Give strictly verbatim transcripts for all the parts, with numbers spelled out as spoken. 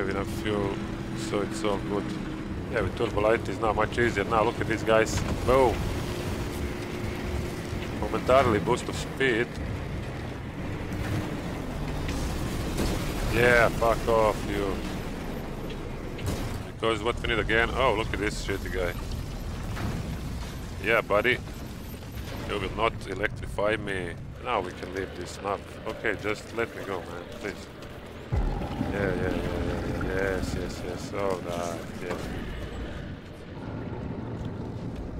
have enough fuel, so it's all good. Yeah, with turbo light is now much easier. Now look at these guys. Boom! Momentarily boost of speed. Yeah, fuck off you. Because what we need again... Oh, look at this shitty guy. Yeah, buddy. You will not electrify me. Now we can leave this map. Okay, just let me go, man, please. Yeah, yeah, yeah, yeah, yes, yes, yes, oh, that, yes.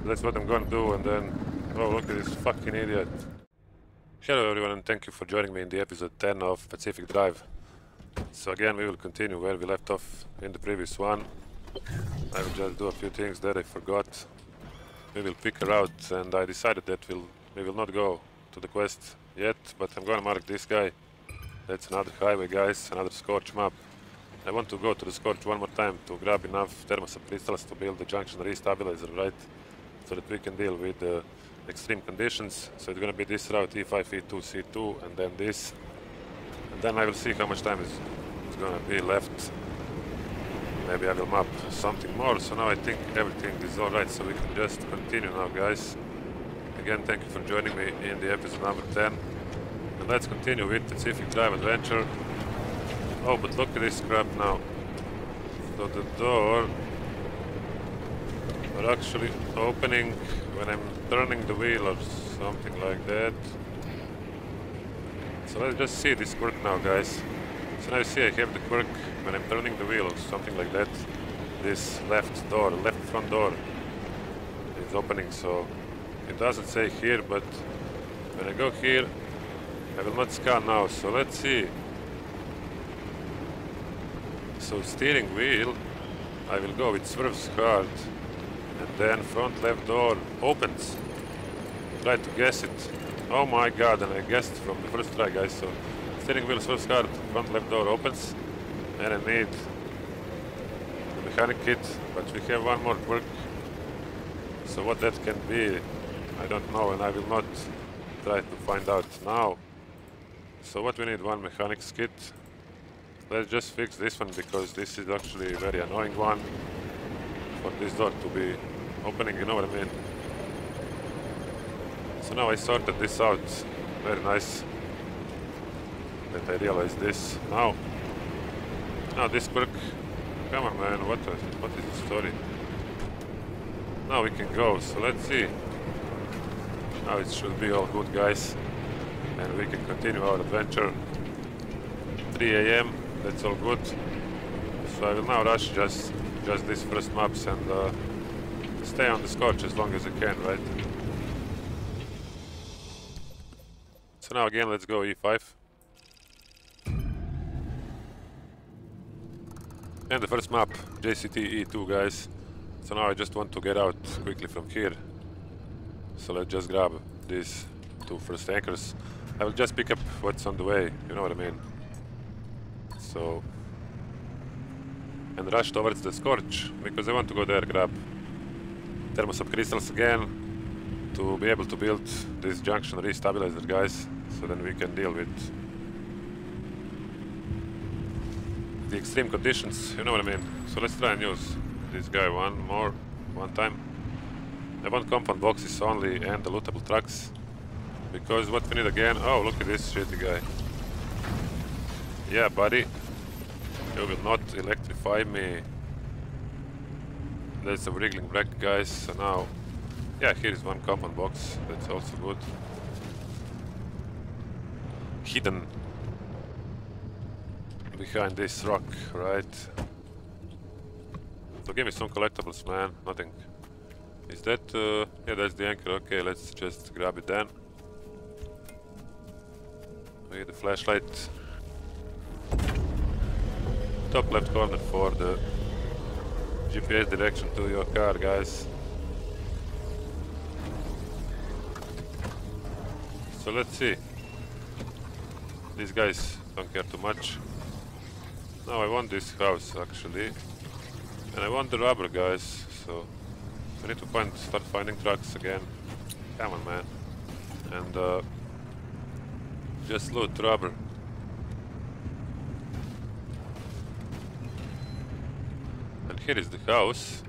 That's what I'm gonna do, and then... Oh, look at this fucking idiot. Hello everyone, and thank you for joining me in the episode ten of Pacific Drive. So again, we will continue where we left off in the previous one. I will just do a few things that I forgot. We will pick a route, and I decided that we'll, we will not go to the quest yet, but I'm gonna mark this guy. That's another highway, guys, another Scorch map. I want to go to the Scorch one more time to grab enough Thermosap Crystals to build the Junction Re-Stabilizer, right? So that we can deal with the uh, extreme conditions. So it's gonna be this route, E five, E two, C two, and then this. And then I will see how much time is, is gonna be left. Maybe I will map something more. So now I think everything is alright, so we can just continue now, guys. Again, thank you for joining me in the episode number ten. And let's continue with Pacific Drive Adventure. Oh, but look at this crap now. So the door... are actually opening when I'm turning the wheel or something like that. So let's just see this quirk now, guys. So now you see I have the quirk when I'm turning the wheel or something like that. This left door, left front door is opening, so... It doesn't say here, but when I go here, I will not scan now, so let's see. So steering wheel, I will go, it swerves hard, and then front left door opens. Try to guess it. Oh my god, and I guessed from the first try, guys, so steering wheel swerves hard, front left door opens, and I need the mechanic kit, but we have one more quirk. So what that can be, I don't know, and I will not try to find out now. So what we need, one mechanics kit. Let's just fix this one, because this is actually a very annoying one. For this door to be opening, you know what I mean. So now I sorted this out. Very nice that I realized this now. Now this quirk. Come on, man, what, was, what is the story? Now we can go, so let's see. Now it should be all good, guys, and we can continue our adventure. three A M, that's all good. So I will now rush just just these first maps and uh, stay on the Scorch as long as I can, right? So now again, let's go E five. And the first map, J C T E two, guys. So now I just want to get out quickly from here. So let's just grab these two first anchors. I will just pick up what's on the way, you know what I mean. So... and rush towards the Scorch, because I want to go there, grab Thermosap Crystals again, to be able to build this Junction Re-Stabilizer, guys, so then we can deal with the extreme conditions, you know what I mean. So let's try and use this guy one more, one time. I want compound boxes only and the lootable trucks, because what we need again... Oh, look at this shitty guy. Yeah, buddy. You will not electrify me. There's a wriggling wreck, guys, so now... Yeah, here is one compound box, that's also good. Hidden behind this rock, right? So give me some collectibles, man, nothing. Is that... Uh, yeah, that's the anchor. Okay, let's just grab it then. Okay, the flashlight. Top left corner for the G P S direction to your car, guys. So let's see. These guys don't care too much. Now I want this house, actually. And I want the rubber, guys, so... I need to find, start finding trucks again. Come on, man. And uh, just loot rubber. here is the house.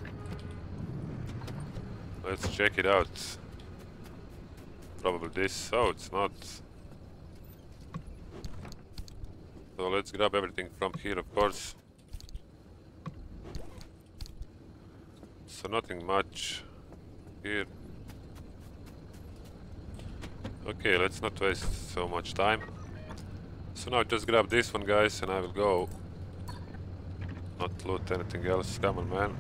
Let's check it out. Probably this. Oh, it's not. So let's grab everything from here, of course. So nothing much here. Okay, let's not waste so much time. So now just grab this one, guys, and I will go. Not loot anything else. Come on, man.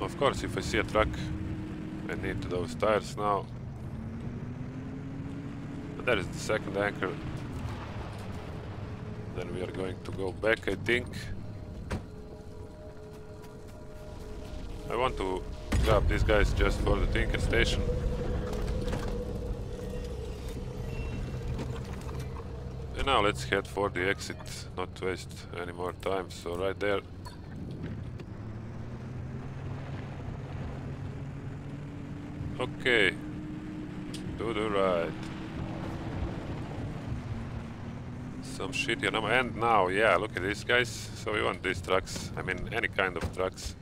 Of course, if I see a truck, I need those tires now. And that is the second anchor. Then we are going to go back, I think. I want to grab these guys just for the tinker station. And now let's head for the exit, not waste any more time. So right there. Okay, to the right. Some shit here, and now, yeah, look at this, guys. So we want these trucks, I mean any kind of trucks.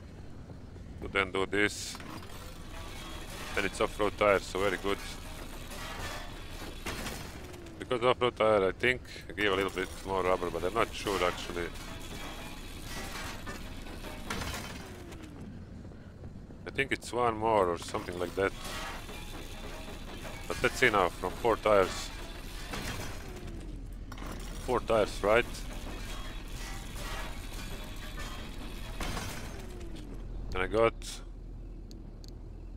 So then do this. And it's off-road tire, so very good. Because off-road tire, I think, I give a little bit more rubber, but I'm not sure actually. I think it's one more or something like that. But let's see now, from four tires. Four tires, right? And I got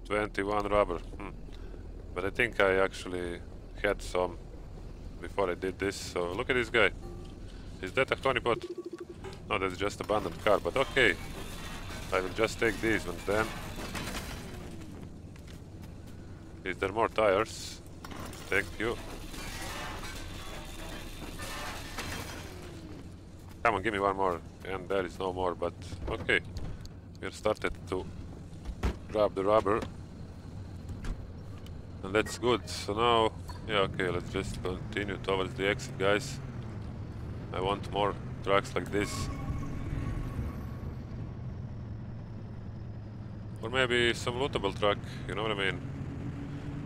twenty-one rubber. Hmm. But I think I actually had some before I did this. So look at this guy. Is that a honeypot? No, that's just abandoned car, but okay. I will just take these ones then. Is there more tires? Thank you. Come on, give me one more. And there is no more, but okay. We started to grab the rubber. And that's good. So now, yeah, okay, let's just continue towards the exit, guys. I want more trucks like this. Or maybe some lootable truck, you know what I mean?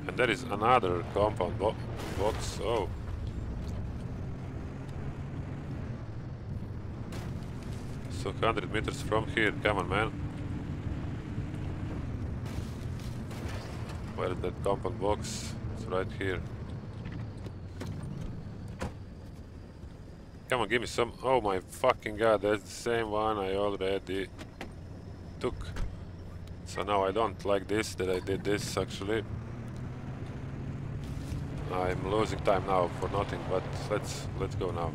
And there is another compound bo box. Oh. So one hundred meters from here, come on, man. Where is that compound box? It's right here. Come on, give me some. Oh my fucking god, that's the same one I already took. So now I don't like this, that I did this actually. I'm losing time now for nothing, but let's let's go now.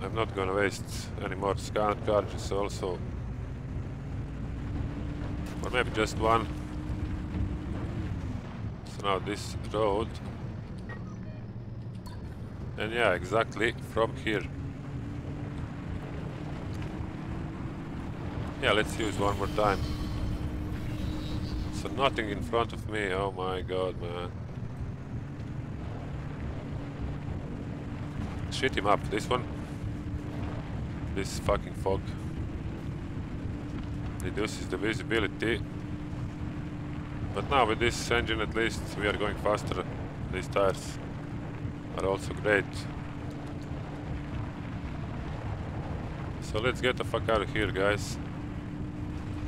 I'm not gonna waste any more scanner charges also. Or maybe just one. So now this road. And yeah, exactly from here. Yeah, let's use one more time. So nothing in front of me, oh my god, man. Shit him up, this one. This fucking fog reduces the visibility, but now with this engine at least we are going faster. These tires are also great. So let's get the fuck out of here, guys.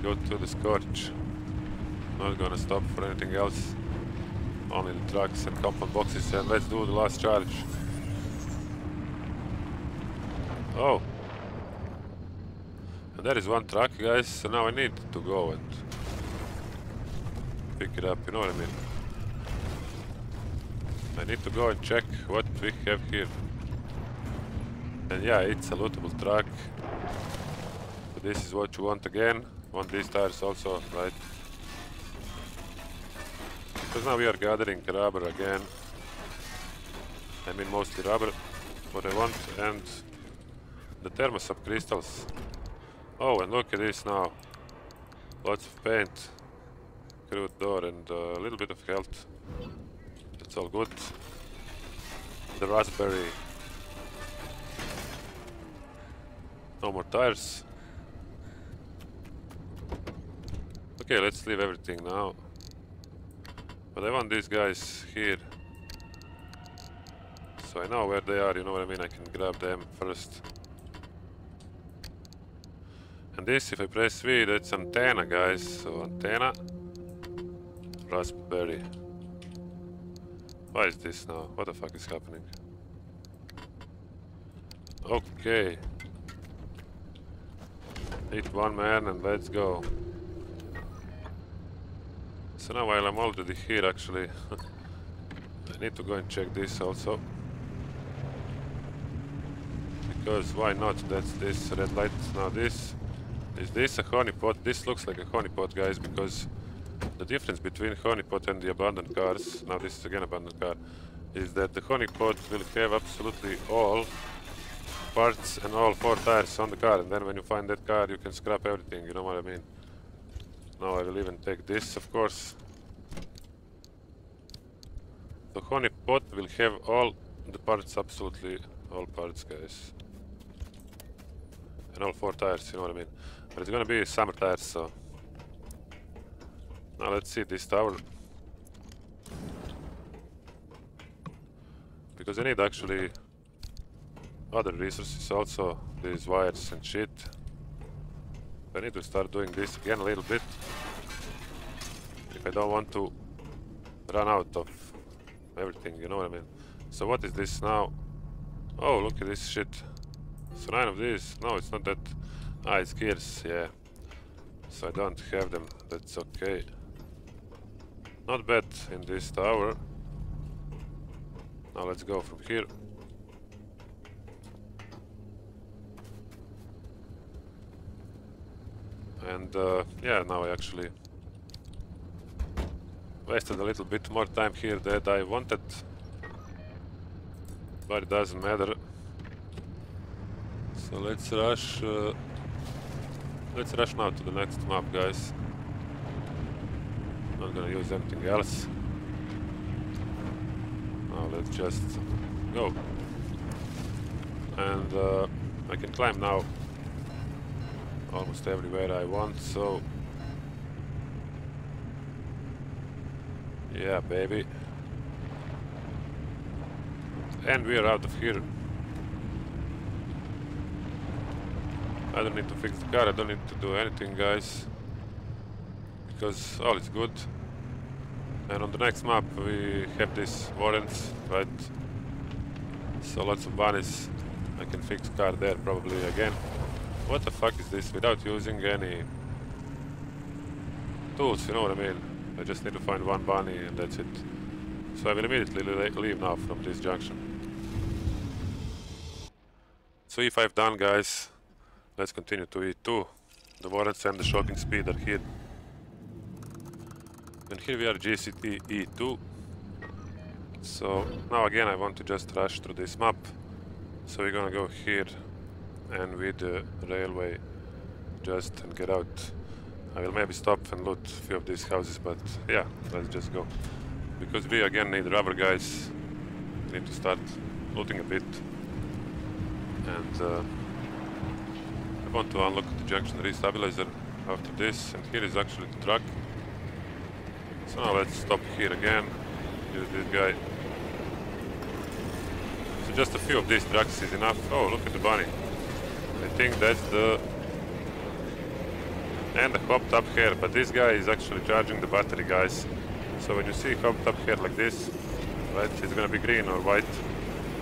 Go to the Scorch. Not gonna stop for anything else. Only the trucks and compound boxes, and let's do the last charge. Oh. There is one truck, guys, so now I need to go and pick it up, you know what I mean? I need to go and check what we have here. And yeah, it's a lootable truck. So this is what you want again. Want these tires also, right? Because now we are gathering rubber again. I mean mostly rubber, what I want, and the Thermosap Crystals. Oh, and look at this now. Lots of paint, crude door, and a uh, little bit of health. It's all good. the raspberry. No more tires. Okay, let's leave everything now. But I want these guys here. So I know where they are, you know what I mean? I can grab them first. And this, if I press V, that's antenna, guys. So antenna. Raspberry. Why is this now? What the fuck is happening? Okay. Hit one man and let's go. So now while I'm already here, actually, I need to go and check this also. Because why not? That's this red light. Now this, is this a honeypot? This looks like a honeypot, guys, because the difference between honeypot and the abandoned cars, now this is again abandoned car, is that the honeypot will have absolutely all parts and all four tires on the car, and then when you find that car you can scrap everything, you know what I mean? Now I will even take this, of course. The honeypot will have all the parts, absolutely all parts, guys. And all four tires, you know what I mean. But it's gonna be summer tires, so... Now let's see this tower. Because I need actually other resources also, these wires and shit. I need to start doing this again a little bit. If I don't want to run out of everything, you know what I mean? So what is this now? Oh, look at this shit. So nine of these. No, it's not that. Ah, it's gears, yeah. So I don't have them. That's okay. Not bad in this tower. Now let's go from here. And uh, yeah, now I actually wasted a little bit more time here that I wanted, but it doesn't matter. So let's rush. Uh, let's rush now to the next map, guys. Not gonna use anything else. Now let's just go. And uh, I can climb now. Almost everywhere I want, so yeah, baby. And we are out of here. I don't need to fix the car, I don't need to do anything, guys, because all is good. And on the next map we have this Warrens, right? So lots of bunnies. I can fix the car there probably again. What the fuck is this? Without using any tools, you know what I mean? I just need to find one bunny and that's it. So I will immediately leave now from this junction. So E five done, guys. Let's continue to E two. The Warrens and the shocking speed are here. And here we are, J C T E two. So now again I want to just rush through this map. So we're gonna go here and with the railway just and get out. I will maybe stop and loot a few of these houses, but yeah, let's just go. Because we again need rubber, guys. We need to start looting a bit. And uh, I want to unlock the Junction Re-Stabilizer after this, and here is actually the truck. So now let's stop here again, use this guy. So just a few of these trucks is enough. Oh, look at the bunny. I think that's the... And the Hopped-Up Hare, but this guy is actually charging the battery, guys. So when you see Hopped-Up Hare like this, right, it's gonna be green or white.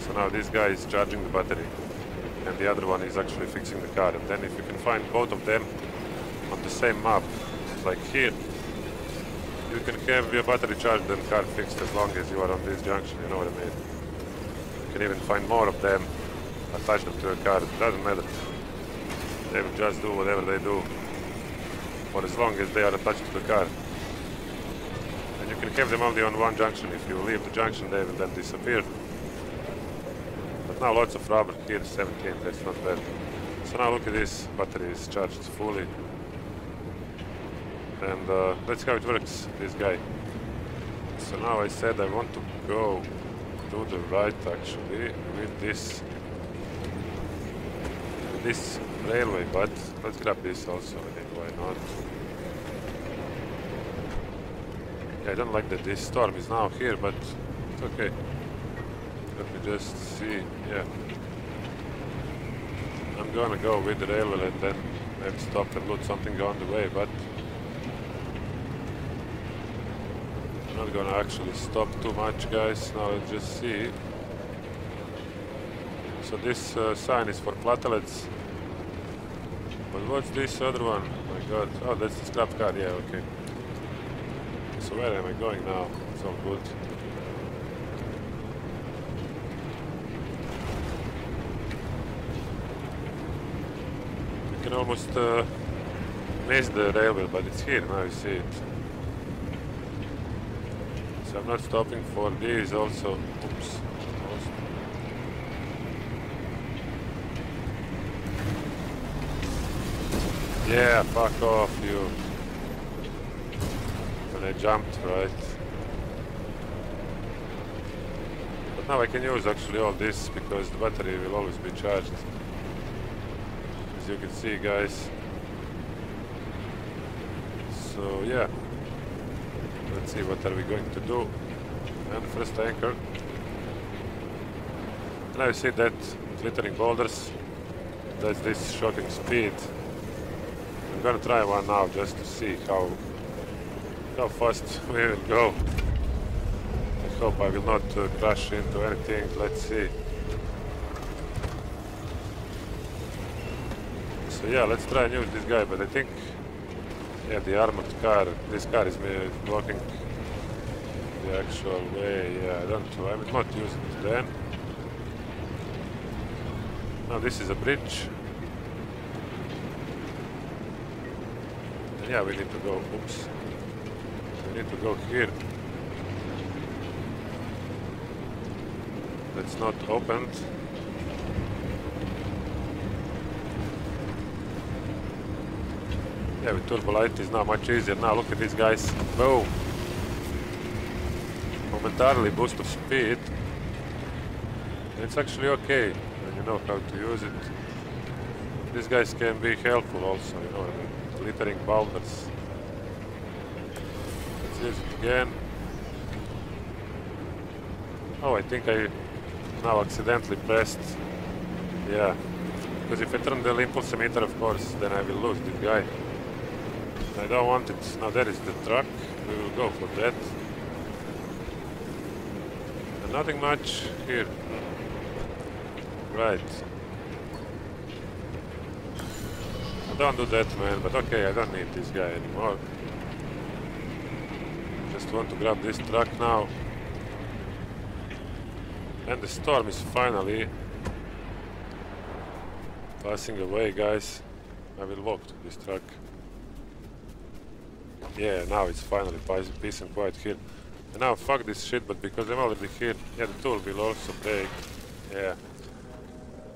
So now this guy is charging the battery, and the other one is actually fixing the car. And then if you can find both of them on the same map, like here, you can have your battery charged and car fixed as long as you are on this junction, you know what I mean? You can even find more of them, attach them to a car, it doesn't matter. They will just do whatever they do for as long as they are attached to the car. And you can have them only on one junction. If you leave the junction, they will then disappear. But now lots of rubber here, seventeen, that's not bad. So now look at this, battery is charged fully. And uh, that's how it works, this guy. So now I said I want to go to the right actually with this with this railway, but let's grab this also, I think, why not? Yeah, I don't like that this storm is now here, but it's okay. Let me just see, yeah. I'm gonna go with the railway and then maybe stop and loot something on the way, but I'm not gonna actually stop too much, guys. Now let's just see. So this uh, sign is for platelets. But what's this other one? Oh my god. Oh, that's the scrap car, yeah, okay. So where am I going now? It's all good. Almost uh, missed the railway, but it's here now, you see it. So I'm not stopping for these also. Oops. Almost. Yeah, fuck off you. When I jumped, right? But now I can use actually all this because the battery will always be charged. As you can see, guys. So yeah, let's see what are we going to do. And first anchor. Now you see that glittering boulders. That's this shocking speed. I'm gonna try one now just to see how how fast we will go. I hope I will not uh, crash into anything. Let's see. So yeah, let's try and use this guy, but I think, yeah, the armored car, this car is blocking the actual way. Yeah, I don't know, I will not use it then. Now this is a bridge. And yeah, we need to go, oops. We need to go here. That's not opened. Yeah, with turbo light is now much easier. Now look at these guys. Boom! Momentarily boost of speed. It's actually okay when you know how to use it. These guys can be helpful also, you know, glittering boulders. Let's use it again. Oh, I think I now accidentally pressed. Yeah. Because if I turn the impulse meter, of course, then I will lose this guy. I don't want it. Now there is the truck. We will go for that. And nothing much here. Right. Don't do that, man. But okay, I don't need this guy anymore. Just want to grab this truck now. And the storm is finally passing away, guys. I will walk to this truck. Yeah, now it's finally peace and quiet here. And now fuck this shit, but because I'm already here, yeah, the tool will also break. Yeah.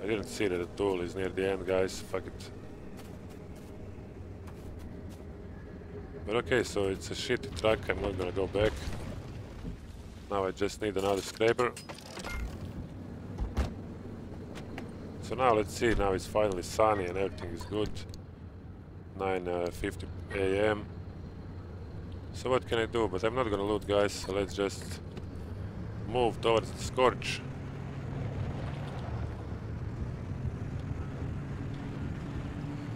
I didn't see that the tool is near the end, guys. Fuck it. But okay, so it's a shitty truck. I'm not gonna go back. Now I just need another scraper. So now let's see. Now it's finally sunny and everything is good. nine fifty a m So what can I do? But I'm not gonna loot, guys, so let's just move towards the Scorch.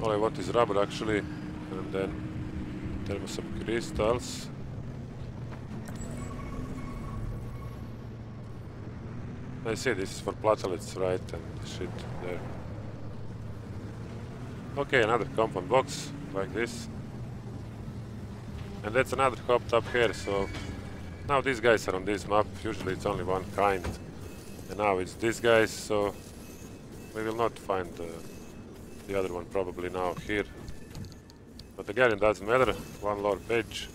All I want is rubber, actually, and then Thermosap Crystals. I see this is for platelets, right, and shit there. Okay, another compound box, like this. And that's another Hopped-Up Hare, so now these guys are on this map. Usually it's only one kind, and now it's these guys, so we will not find uh, the other one probably now here. But again, it doesn't matter. One lore page.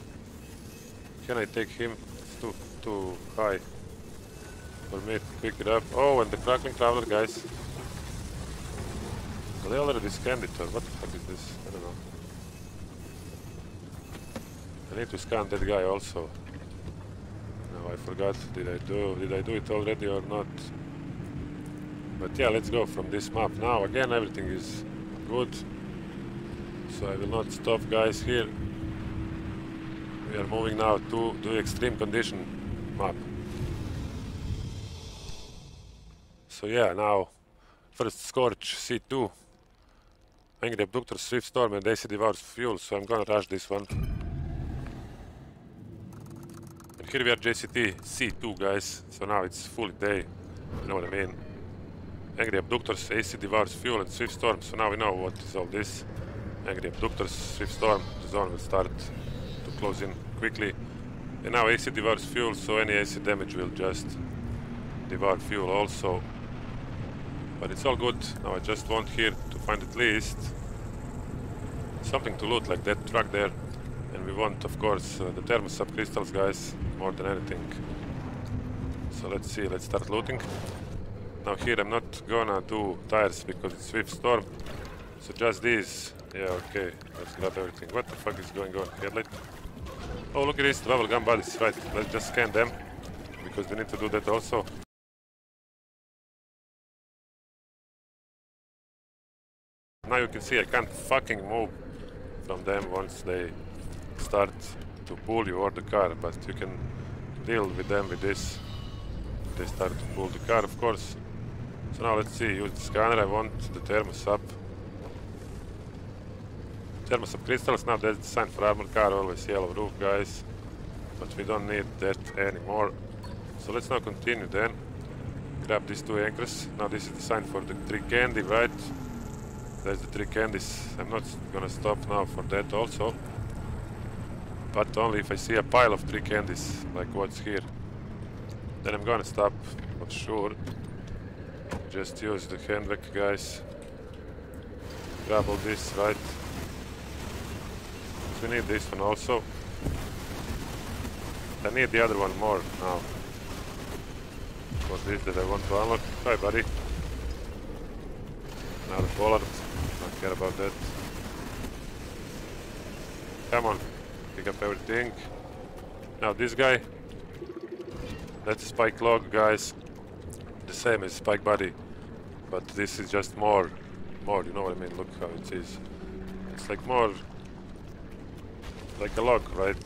Can I take him? It's too, too high for me to pick it up. Oh, and the crackling traveler, guys. Well, they already scanned it, or what the fuck is this? I don't know. I need to scan that guy also. No, I I forgot, did I do did I do it already or not? But yeah, let's go from this map now. Again, everything is good, so I will not stop, guys. Here we are moving now to the extreme condition map. So yeah, now first Scorch, C two, Angry Abductors, Swift Storm and A C Devours Fuel, so I'm gonna rush this one. And here we are, J C T C two, guys, so now it's full day, you know what I mean. Angry Abductors, A C Devours Fuel and Swift Storm, so now we know what is all this. Angry Abductors, Swift Storm, the zone will start to close in quickly. And now A C Devours Fuel, so any A C damage will just devour fuel also. But it's all good. Now I just want here to find at least something to loot, like that truck there. And we want, of course, uh, the Thermosap Crystals, guys, more than anything. So let's see, let's start looting. Now here I'm not gonna do tires because it's Swift Storm, so just these. Yeah, okay, let's grab everything. What the fuck is going on here? Let... Oh, look at this, Bubblegum Buddies, right, let's just scan them, because we need to do that also. Now you can see I can't fucking move from them once they start to pull you or the car, but you can deal with them with this. They start to pull the car, of course. So now let's see, use the scanner, I want the Thermosap. Thermosap crystals, now that's the sign for armored car, always yellow roof, guys. But we don't need that anymore. So let's now continue then. Grab these two anchors. Now this is the sign for the three candy, right? That's the three candies. I'm not gonna stop now for that also. But only if I see a pile of three candies, like what's here. Then I'm gonna stop, for sure. Just use the handbrake, guys. Grab all this, right? So we need this one also. I need the other one more now. What is that I want to unlock? Hi, buddy. Another pollard. Don't care about that. Come on, pick up everything. Now this guy. That's Spike Log, guys, the same as Spike Buddy, but this is just more, more, you know what I mean, look how it is. It's like more, like a log, right?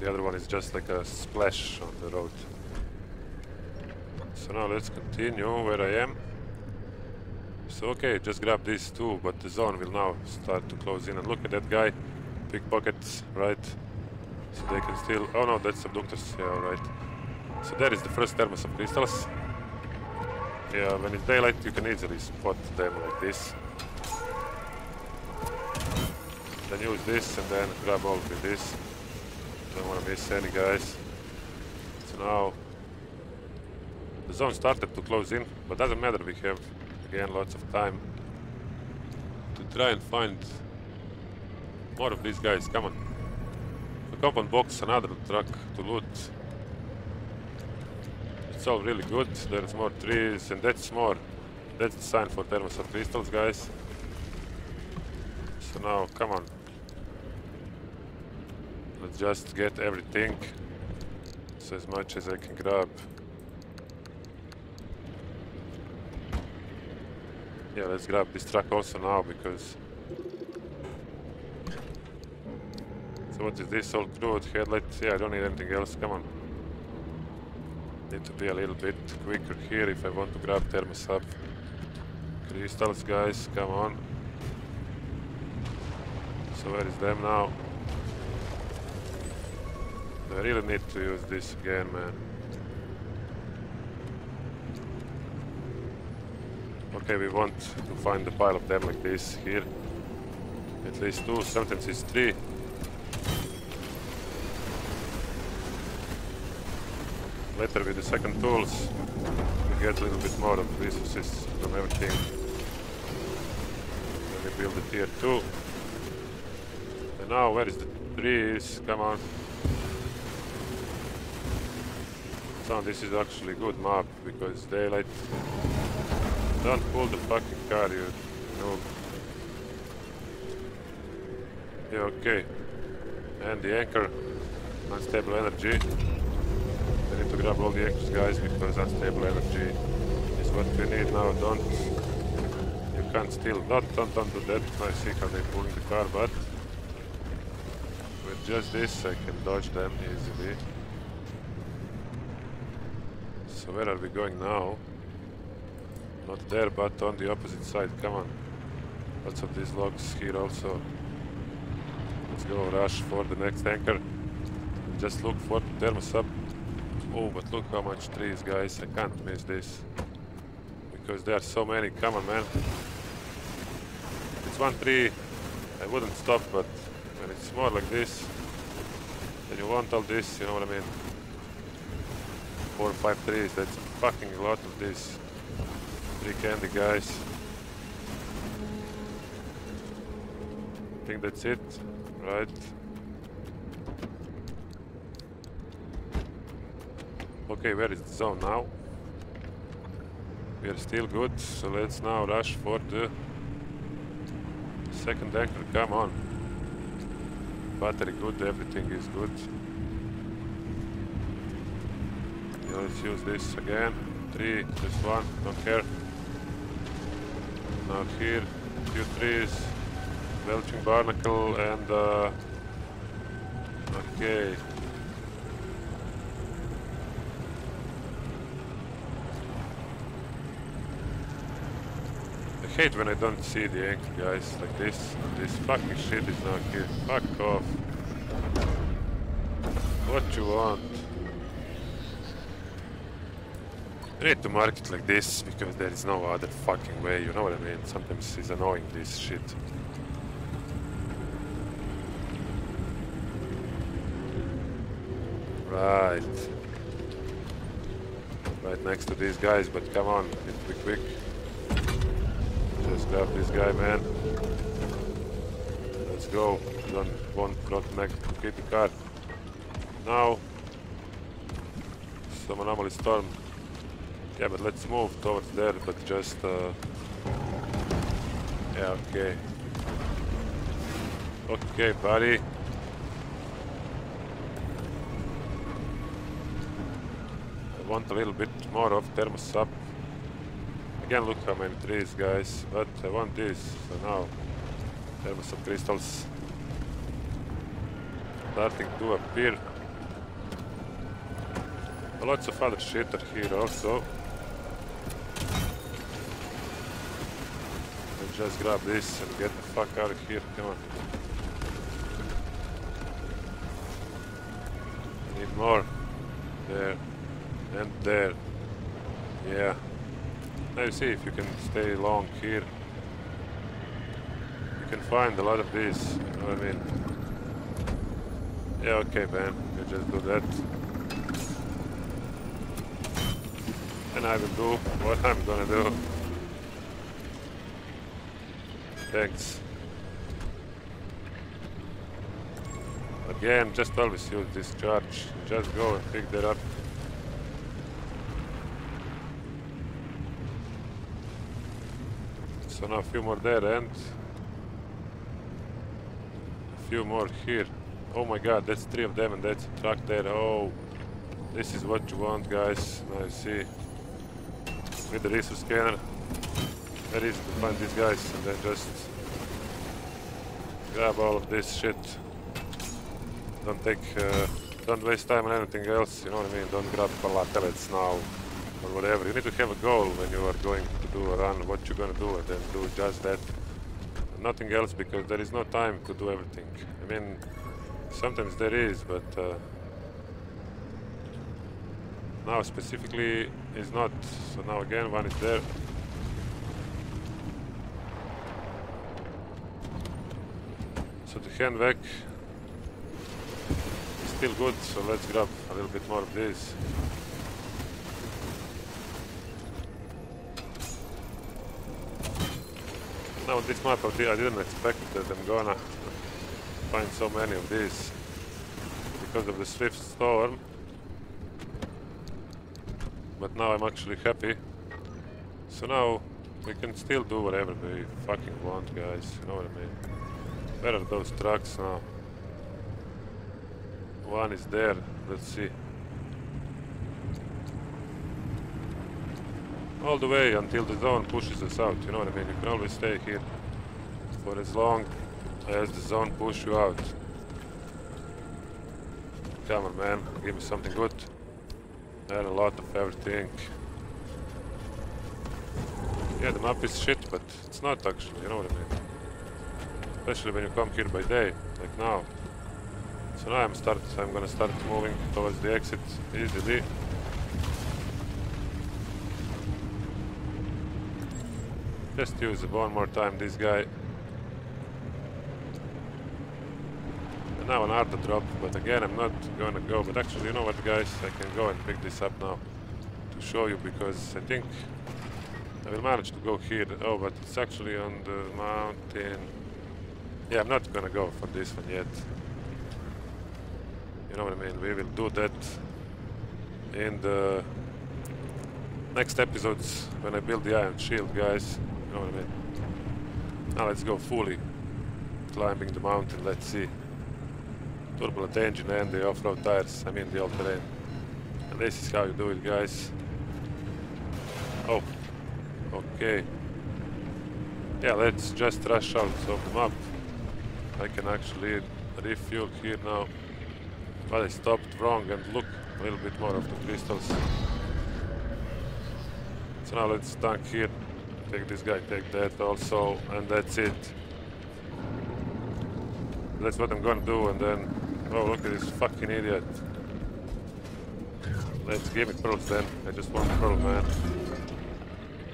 The other one is just like a splash on the road. So now let's continue where I am. So okay, just grab these two, but the zone will now start to close in, and look at that guy, pickpockets, right? So they can still, oh no, that's Abductors, yeah, alright. So there is the first Thermosap crystals. Yeah, when it's daylight you can easily spot them like this. Then use this and then grab all with this. Don't wanna miss any, guys. So now the zone started to close in, but doesn't matter, we have again lots of time to try and find more of these guys. Come on. The compound box, another truck to loot. It's all really good, there's more trees, and that's more, that's the sign for Thermosap crystals, guys. So now, come on, let's just get everything, so as much as I can grab. Yeah, let's grab this truck also now, because... So what is this, all crude headlights? Yeah, I don't need anything else, come on. Need to be a little bit quicker here if I want to grab Thermosap crystals, guys, come on. So where is them now? I really need to use this again, man. Okay, we want to find a pile of them like this here. At least two, sometimes it's three. Later with the second tools, we get a little bit more of resources from everything. Then we build the tier two. And now, where is the trees? Come on. So this is actually a good map, because daylight... Don't pull the fucking car, you know. Yeah, okay. And the anchor. Unstable energy. need to grab all the extras, guys, because unstable energy is what we need now. Don't, you can't steal, not, don't, don't do that. I see how they're pulling the car, but with just this I can dodge them easily. So where are we going now? Not there, but on the opposite side, come on. Lots of these logs here also. Let's go rush for the next anchor. Just look for the thermosap. Oh, but look how much trees, guys. I can't miss this. Because there are so many. Come on, man. If it's one tree, I wouldn't stop, but when it's more like this, then you want all this, you know what I mean? Four or five trees, that's fucking a lot of this. Free candy, guys. I think that's it, right? Okay, where is the zone now? We are still good, so let's now rush for the second anchor. Come on. Battery good, everything is good. Yeah, let's use this again. Three, just one, don't care. Now here, two trees, belching barnacle and uh okay. I hate when I don't see the anchor, guys, like this. This fucking shit is not here. Fuck off. What you want? I need to mark it like this because there is no other fucking way, you know what I mean? Sometimes it's annoying, this shit. Right. Right next to these guys, but come on, be quick. Just grab this guy, man. Let's go. Don't want bottleneck to get the car. Now, some anomaly storm. Yeah, but let's move towards there, but just... Uh, yeah, okay. Okay, buddy. I want a little bit more of thermosap. Again, look how many trees, guys, but I want this, so now, Thermosap Crystals starting to appear. Lots of other shit are here also. Let's just grab this and get the fuck out of here, come on. I need more. There. And there. Yeah. Now you see if you can stay long here. You can find a lot of these, you know what I mean? Yeah, okay, man, you just do that. And I will do what I'm gonna do. Thanks. Again, just always use this charge. Just go and pick that up. So now a few more there and a few more here. Oh my god, that's three of them and that's a truck there. Oh, this is what you want, guys. Now you see with the resource scanner very easy to find these guys and then just grab all of this shit. Don't take uh, don't waste time on anything else, you know what I mean? Don't grab pallet pellets now or whatever. You need to have a goal when you are going to do a run, what you're gonna do, and then do just that. Nothing else, because there is no time to do everything. I mean, sometimes there is, but uh, now specifically is not. So now again, one is there. So the handvac is still good, so let's grab a little bit more of this. Now this map, I didn't expect that I'm gonna find so many of these because of the Swift Storm. But now I'm actually happy. So now we can still do whatever we fucking want, guys, you know what I mean? Where are those trucks now? One is there, let's see. all the way until the zone pushes us out, you know what I mean? You can always stay here for as long as the zone pushes you out. Come on, man, give me something good. And a lot of everything. Yeah, the map is shit, but it's not actually, you know what I mean? Especially when you come here by day, like now. So now I'm start, I'm gonna start moving towards the exit easily. Just use one more time this guy. And now an auto drop, but again I'm not gonna go. But actually, you know what, guys, I can go and pick this up now to show you, because I think I will manage to go here. Oh, but it's actually on the mountain. Yeah, I'm not gonna go for this one yet. You know what I mean? We will do that in the next episodes when I build the iron shield, guys. You know what I mean? Now let's go fully climbing the mountain. Let's see. Turbulent engine and the off-road tires. I mean the all-terrain. And this is how you do it, guys. Oh. Okay. Yeah, let's just rush out of the map. I can actually refuel here now. But I stopped wrong and look a little bit more of the crystals. So now let's tank here. Take this guy, take that also, and that's it. That's what I'm gonna do, and then... Oh, look at this fucking idiot. Let's give me pearls then. I just want pearl, man.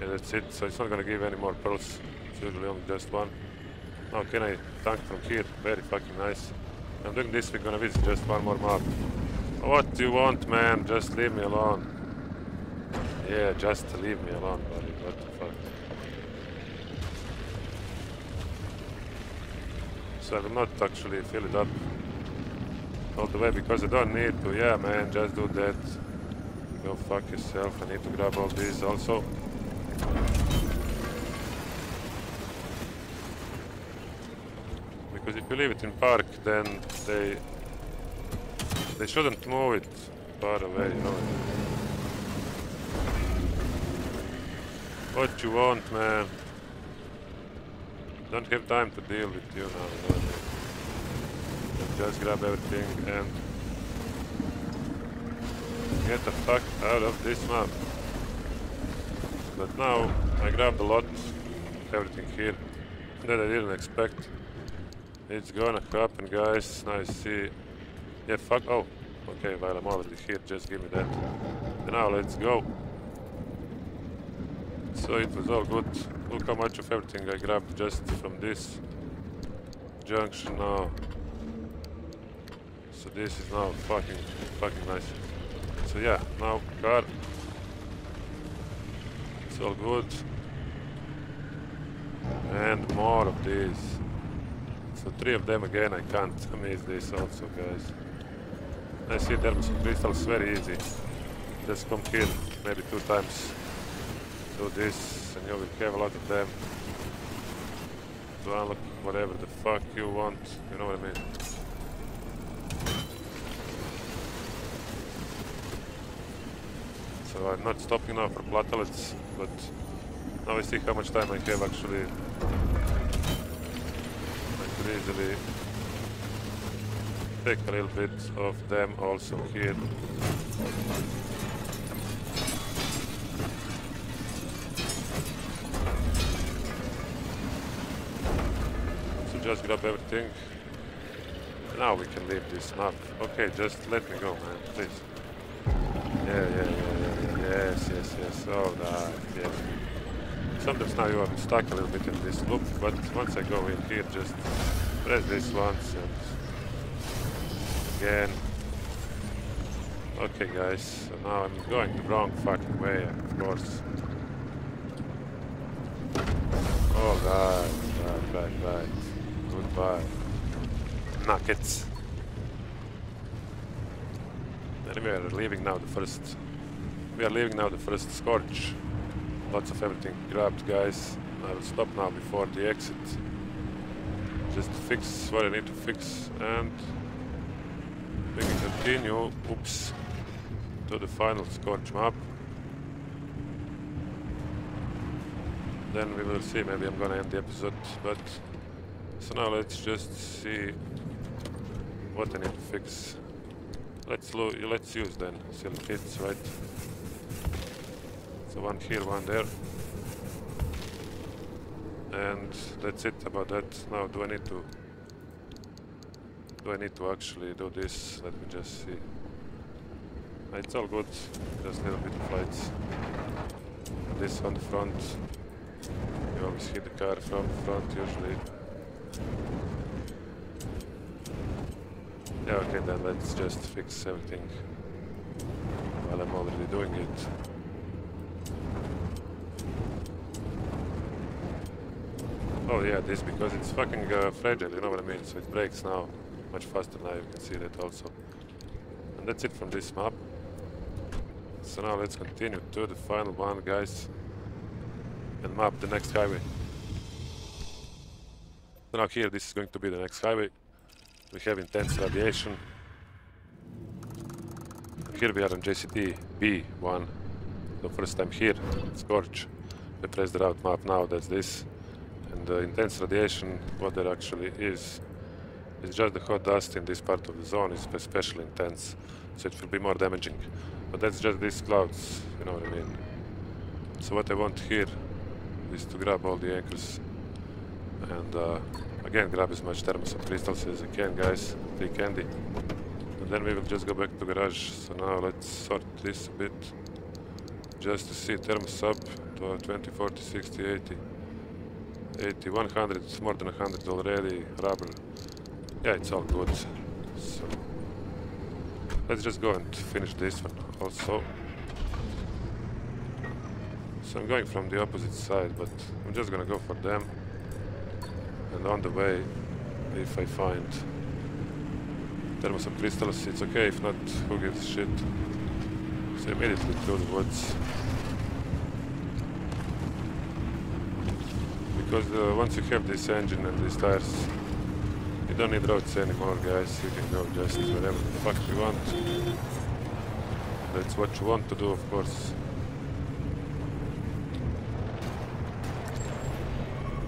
Yeah, that's it. So it's not gonna give any more pearls. It's usually only just one. Now can I tank from here? Very fucking nice. I'm doing this, we're gonna visit just one more map. What do you want, man? Just leave me alone. Yeah, just leave me alone, buddy. What the fuck? So I will not actually fill it up all the way because I don't need to. Yeah, man, just do that. Go fuck yourself. I need to grab all these also. Because if you leave it in park, then they they shouldn't move it far away, you know. What you want, man? Don't have time to deal with you now, you know what I mean? Just grab everything and get the fuck out of this map. But now I grabbed a lot, everything here that I didn't expect. It's gonna happen, guys. Now I see. Yeah, fuck. Oh, okay. While I'm already here, just give me that. And now let's go. So it was all good. Look how much of everything I grabbed just from this junction now. So this is now fucking, fucking nice. So yeah, now car. It's all good. And more of these. So three of them again, I can't miss this also, guys. I see Thermosap Crystals, very easy. Just come here, maybe two times. Do this, and you will have a lot of them. To unlock whatever the fuck you want, you know what I mean. So I'm not stopping now for platelets, but now I see how much time I have actually. Easily take a little bit of them also here. So just grab everything. Now we can leave this map. Okay, just let me go, man, please. Yeah, yeah, yeah, yeah, yes, yes, yes. Oh, nice, yes. Sometimes now you are stuck a little bit in this loop, but once I go in here, just press this once and again. Okay, guys, so now I'm going the wrong fucking way, of course. All right, right, right, right. Goodbye. Nuggets. And we are leaving now the first... We are leaving now the first Scorch. Lots of everything grabbed, guys. I will stop now before the exit. Just fix what I need to fix and we can continue, oops, to the final Scorch map. then we will see. Maybe I'm gonna end the episode, but so now let's just see what I need to fix. Let's lo let's use then seal kits, right? So one here, one there, and that's it about that. Now do I need to do I need to actually do this? Let me just see. It's all good, just a little bit of lights. This on the front, you always hit the car from the front usually. Yeah, okay, then let's just fix everything while I'm already doing it. Oh yeah, this, because it's fucking uh, fragile, you know what I mean? So it breaks now much faster now, you can see that also. And that's it from this map. So now let's continue to the final one, guys, and map the next highway. So now here, this is going to be the next highway. We have intense radiation. Here we are on J C T B one. The first time here, Scorch. We press the route map now, that's this. And the intense radiation, what there actually is, is just the hot dust in this part of the zone is especially intense, so it will be more damaging. But that's just these clouds, you know what I mean. So what I want here is to grab all the anchors and uh, again grab as much Thermosap crystals as I can, guys, free candy. And then we will just go back to garage. So now let's sort this a bit, just to see Thermosap to twenty, forty, sixty, eighty, eighty, one hundred, it's more than one hundred already, rubber. Yeah, it's all good. So let's just go and finish this one also. So I'm going from the opposite side, but I'm just gonna go for them. And on the way, if I find Thermosap crystals, it's okay. If not, who gives a shit? So immediately through the woods. Because uh, once you have this engine and these tires, you don't need roads anymore, guys. You can go just wherever the fuck you want. That's what you want to do, of course.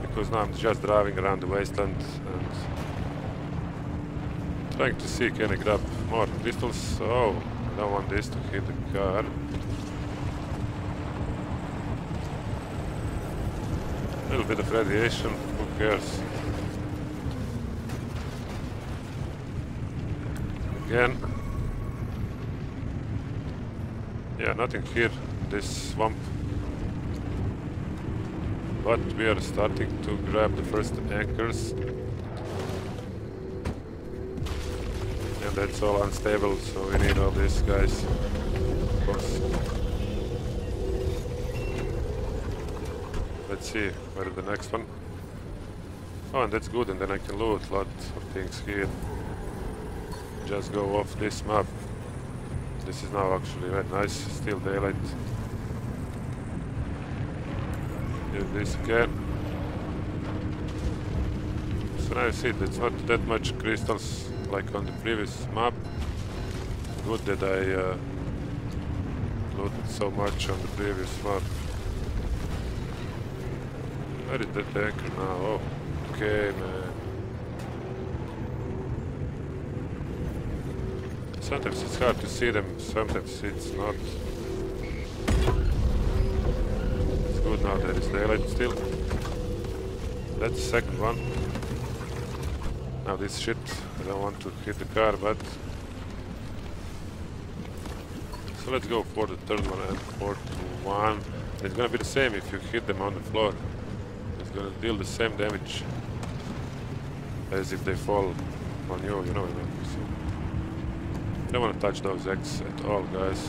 Because now I'm just driving around the wasteland and trying to see, can I grab more crystals? Oh, I don't want this to hit the car. A little bit of radiation, who cares? Again. Yeah, nothing here, this swamp. But we are starting to grab the first anchors. And that's all unstable, so we need all these guys, of course. Let's see, where is the next one? Oh, and that's good, and then I can loot a lot of things here. Just go off this map. This is now actually very nice, still daylight. Use this again. So now you see that's not that much crystals like on the previous map. Good that I uh, looted so much on the previous map. Where is that anchor now? Oh, okay, man. Sometimes it's hard to see them, sometimes it's not. It's good now that it's daylight still. That's the second one. Now this shit, I don't want to hit the car, but... So let's go for the third one and fourth one. It's gonna be the same if you hit them on the floor. It's gonna deal the same damage as if they fall on you, you know what I mean? So I don't want to touch those X at all, guys,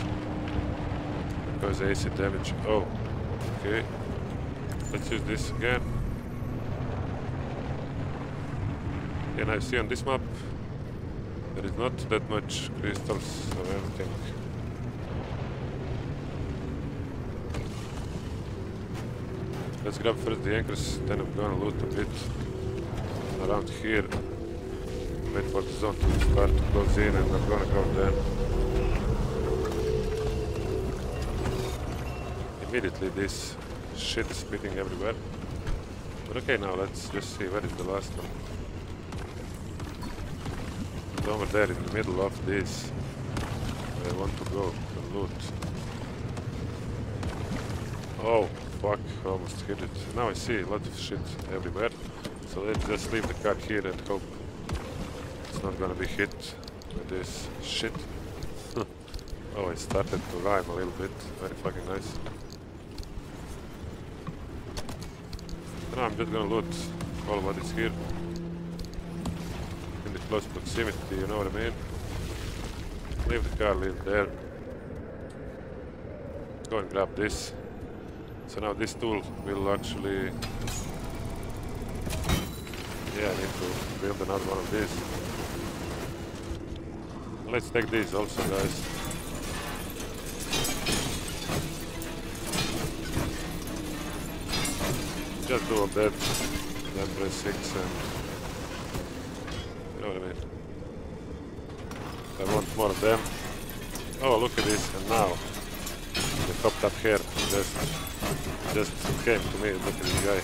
because A C damage. Oh, okay. Let's use this again. And I see on this map there is not that much crystals or everything. Let's grab first the anchors, then I'm gonna loot a bit around here. Wait for the zone to start to close in, and I'm gonna go there. Immediately this shit is splitting everywhere. But okay, now let's just see where is the last one. And over there in the middle of this, I want to go and loot. Oh fuck, I almost hit it. Now I see a lot of shit everywhere. So let's just leave the car here and hope it's not gonna be hit with this shit. Oh, I started to rhyme a little bit. Very fucking nice. Now I'm just gonna loot all what is here. In the close proximity, you know what I mean? Leave the car, leave there. Go and grab this. So now this tool will actually... Yeah, I need to build another one of these. Let's take these also, guys. Just do all that, then press six and... You know what I mean. I want more of them. Oh, look at this, and now... The Hopped-Up Hare just... Just came to me, look at this guy.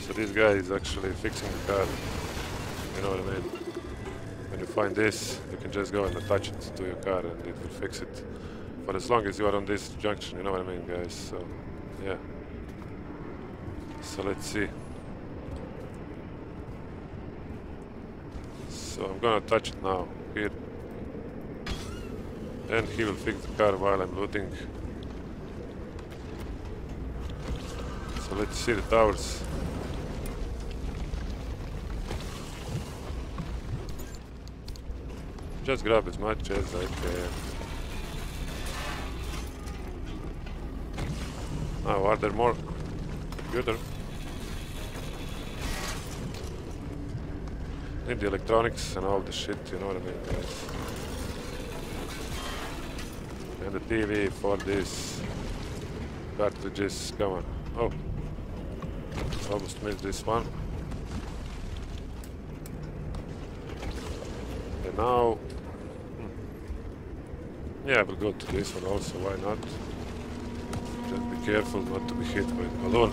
So this guy is actually fixing the car. You know what I mean. When you find this, you can just go and attach it to your car and it will fix it. But as long as you are on this junction, you know what I mean, guys, so... Yeah. So let's see. So I'm gonna touch it now, here. And he will fix the car while I'm looting. So let's see the towers. Just grab as much as I can. Now, are there more? Computer. Need the electronics and all the shit, you know what I mean, guys. And the T V for this. Cartridges, come on. Oh. Almost missed this one. And now... Hmm. Yeah, I will go to this one also, why not? Just be careful not to be hit by the balloon.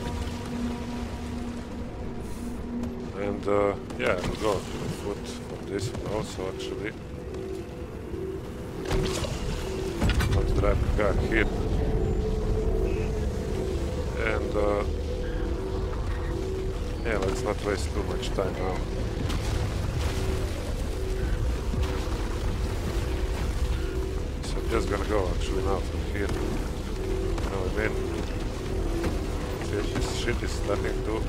And uh, yeah, I will go for this one also actually. Let's drive the car here. And uh, yeah, let's not waste too much time now. So I'm just gonna go actually now from here. I mean, this shit is starting to...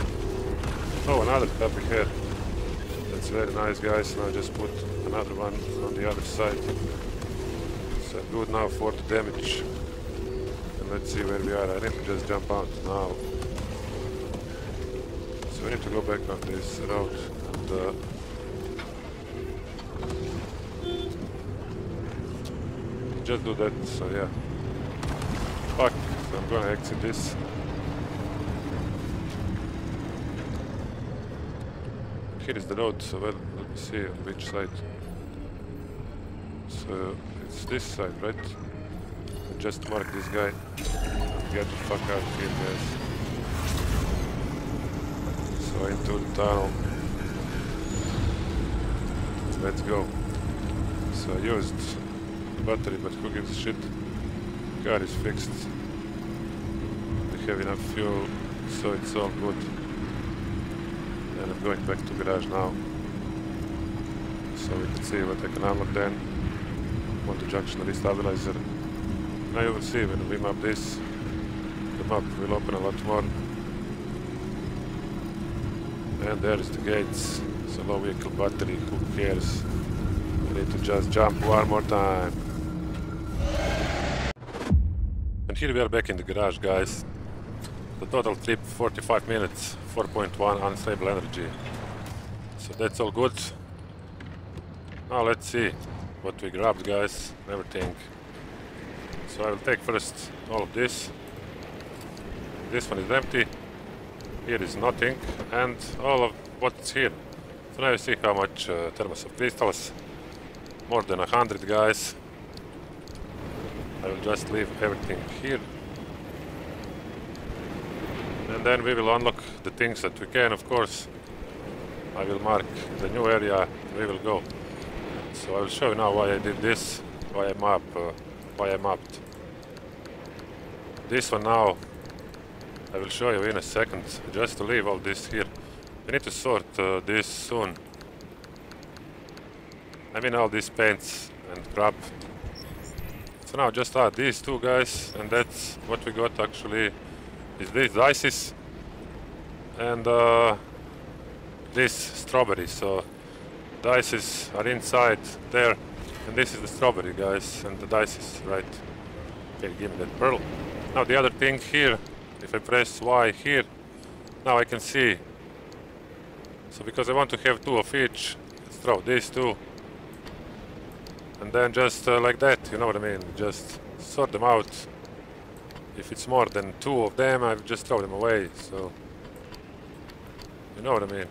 Oh, another copy here. That's very nice, guys. Now just put another one on the other side. So good now for the damage. And let's see where we are. I need to just jump out now. So we need to go back on this road. And, uh, just do that, so yeah. Fuck. I'm gonna exit this. Here is the road, so well, let me see on which side. So it's this side, right? I just mark this guy. Get the fuck out of here, guys. So into the tunnel. Let's go. So I used the battery, but who gives a shit? The car is fixed. Have enough fuel, so it's all good. And I'm going back to garage now. So we can see what I can unlock then. On the Junction Re-Stabilizer. Now you will see when we map this, the map will open a lot more. And there is the gates. It's a low vehicle battery, who cares? We need to just jump one more time. And here we are back in the garage, guys. The total trip forty-five minutes, four point one unstable energy. So that's all good. Now let's see what we grabbed, guys, everything. So I will take first all of this. This one is empty. Here is nothing. And all of what's here. So now you see how much uh, Thermosap Crystals. More than a hundred, guys. I will just leave everything here. and then we will unlock the things that we can, of course. I will mark the new area we will go. So I will show you now why I did this, why I map, uh, why I mapped. This one now I will show you in a second, just to leave all this here. We need to sort uh, this soon. I mean all these paints and crap. So now just add these two guys, and that's what we got actually, is these dices and uh, this strawberry. So dices are inside there, and this is the strawberry guys, and the dices, right? Okay, give me that pearl. Now the other thing here, if I press Y here, now I can see. So because I want to have two of each, let's throw these two. And then just uh, like that, you know what I mean, just sort them out. If it's more than two of them, I'll just throw them away, so... You know what I mean.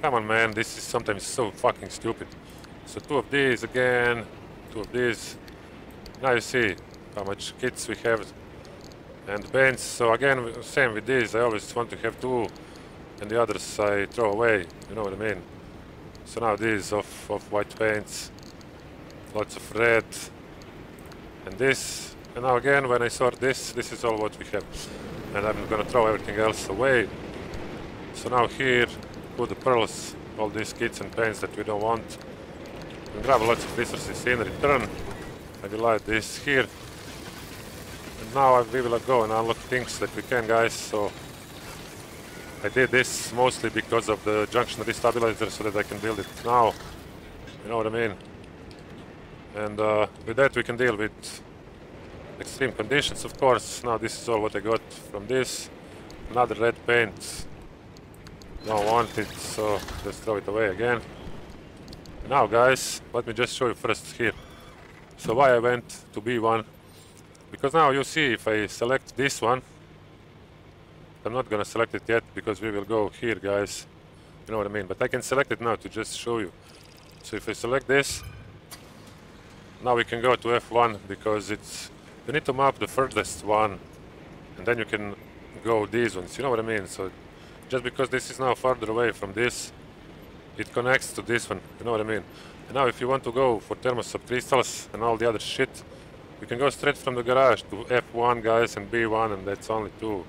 Come on man, this is sometimes so fucking stupid. So two of these again, two of these. Now you see how much kits we have. And paints, so again, same with these, I always want to have two. And the others I throw away, you know what I mean. So now these of, of white paints, lots of red, and this. And now again, when I sort this, this is all what we have. And I'm gonna throw everything else away. So now here, put the pearls, all these kits and paints that we don't want. And grab lots of resources in return. I will add this here. And now we will go and unlock things that we can, guys. So. I did this mostly because of the junction re-stabilizer, so that I can build it now, you know what I mean. And uh, with that we can deal with extreme conditions, of course. Now this is all what I got from this. Another red paint, don't want it, so let's throw it away again. Now guys, let me just show you first here. So why I went to B one, because now you see if I select this one, I'm not gonna select it yet because we will go here, guys. You know what I mean? But I can select it now to just show you. So if I select this, now we can go to F one because it's... You need to map the furthest one, and then you can go these ones. You know what I mean? So just because this is now farther away from this, it connects to this one. You know what I mean? And now if you want to go for Thermosap Crystals and all the other shit, you can go straight from the garage to F one, guys, and B one, and that's only two.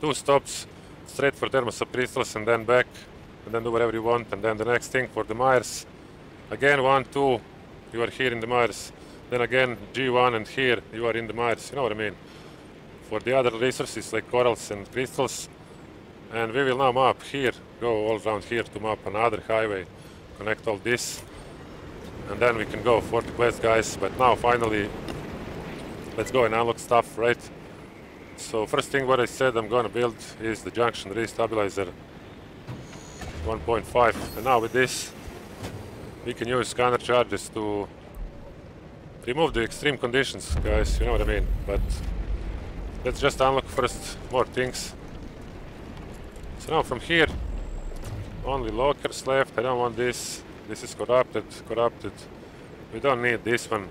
Two stops, straight for Thermosap Crystals and then back, and then do whatever you want, and then the next thing for the Myers. Again, one, two, you are here in the Myers. Then again, G one and here, you are in the Myers, you know what I mean. For the other resources like corals and crystals. And we will now map here, go all around here to map another highway, connect all this. And then we can go for the quest, guys, but now finally, let's go and unlock stuff, right? So first thing what I said I'm gonna build is the junction re-stabilizer one point five, and now with this we can use scanner charges to remove the extreme conditions, guys, you know what I mean. But let's just unlock first more things. So now from here only lockers left. I don't want this, this is corrupted, corrupted, we don't need this one,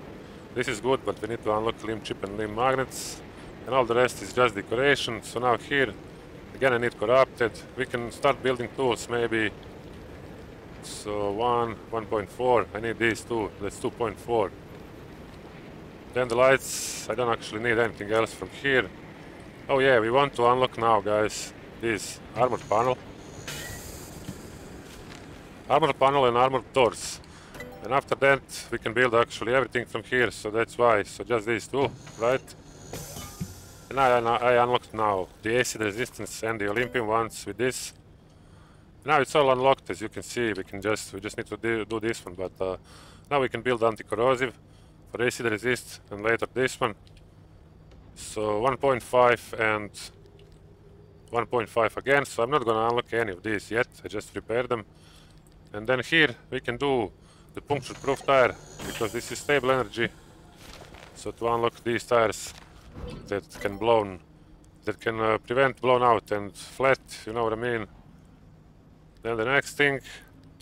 this is good, but we need to unlock limb chip and limb magnets. And all the rest is just decoration. So now here, again I need corrupted. We can start building tools maybe. So one, one point four, I need these two, that's two point four. Then the lights, I don't actually need anything else from here. Oh yeah, we want to unlock now, guys, this armored panel. Armored panel and armored doors. And after that we can build actually everything from here, so that's why. So just these two, right? And I, I unlocked now the acid resistance and the Olympian ones with this. Now it's all unlocked, as you can see. We can just we just need to do, do this one, but uh, now we can build anti-corrosive for acid resist and later this one. So one point five and one point five again. So I'm not gonna unlock any of these yet. I just repair them, and then here we can do the puncture proof tire because this is stable energy. So to unlock these tires. That can blown, that can uh, prevent blown out and flat, you know what I mean. Then the next thing,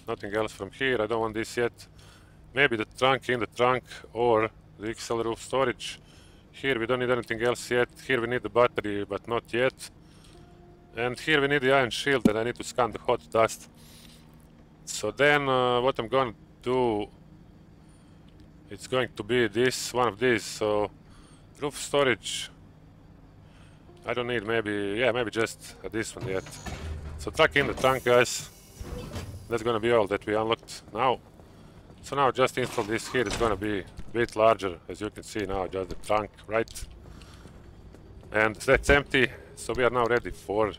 nothing else from here, I don't want this yet. Maybe the trunk in the trunk or the X L roof storage. Here we don't need anything else yet. Here we need the battery, but not yet. And here we need the iron shield, and I need to scan the hot dust. So then uh, what I'm going to do, it's going to be this, one of these. So roof storage, I don't need maybe, yeah, maybe just this one yet. So truck in the trunk, guys. That's going to be all that we unlocked now. So now just install this here. It's going to be a bit larger, as you can see now, just the trunk, right? And that's empty. So we are now ready for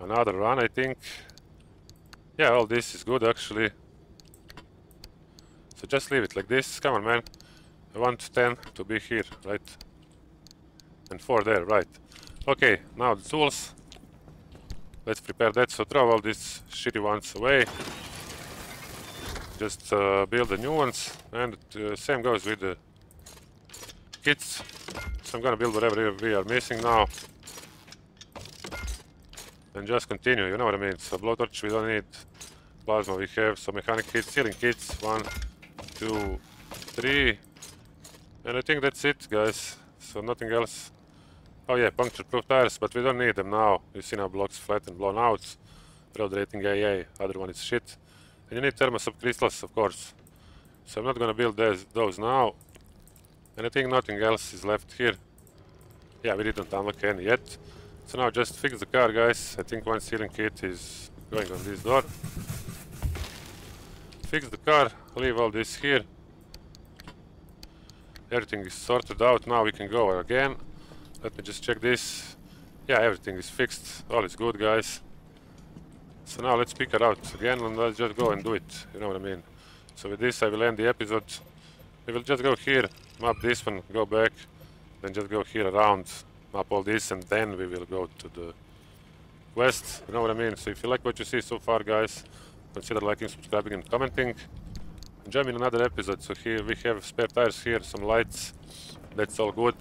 another run, I think. Yeah, all this is good actually. So just leave it like this. Come on, man. I want ten to be here, right? And four there, right? Okay, now the tools. Let's prepare that. So throw all these shitty ones away. Just uh, build the new ones. And the uh, same goes with the kits. So I'm gonna build whatever we are missing now. And just continue, you know what I mean. So blowtorch we don't need, plasma we have, so mechanic kits, sealing kits, one, two, three, and I think that's it, guys. So nothing else. Oh yeah, puncture proof tires, but we don't need them now. You see now blocks flat and blown out. Road rating A A, other one is shit. And you need thermosap crystals, of course. So I'm not gonna build those, those now. And I think nothing else is left here. Yeah, we didn't unlock any yet. So now just fix the car, guys. I think one sealing kit is going on this door. Fix the car, leave all this here. Everything is sorted out, now we can go again. Let me just check this. Yeah, everything is fixed, all is good, guys. So now let's pick her out again and let's just go and do it, you know what I mean. So with this I will end the episode. We will just go here, map this one, go back, then just go here around. Map all this and then we will go to the quest, you know what I mean. So if you like what you see so far, guys, consider liking, subscribing and commenting. And join me in another episode. So here we have spare tires here, some lights, that's all good.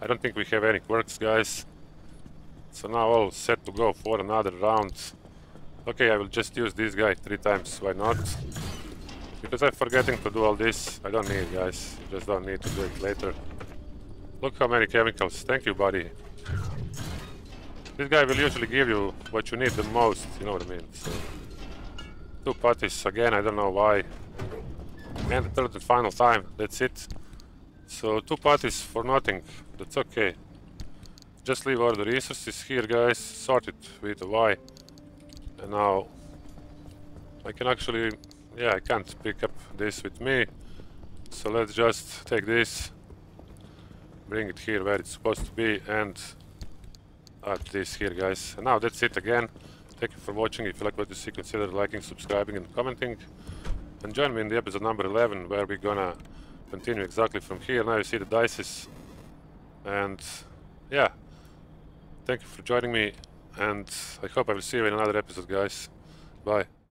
I don't think we have any quirks, guys. So now all set to go for another round. Okay, I will just use this guy three times, why not? Because I'm forgetting to do all this, I don't need, guys, just don't need to do it later. Look how many chemicals, thank you, buddy. This guy will usually give you what you need the most, you know what I mean. So, two putties again, I don't know why. And the third and final time, that's it. So two putties for nothing, that's okay. Just leave all the resources here, guys, sort it with a Y. And now, I can actually, yeah, I can't pick up this with me. So let's just take this. Bring it here where it's supposed to be and add this here, guys. And now that's it again. Thank you for watching. If you like what you see, consider liking, subscribing and commenting. And join me in the episode number eleven where we're gonna continue exactly from here. Now you see the dices. And yeah, thank you for joining me and I hope I will see you in another episode, guys. Bye.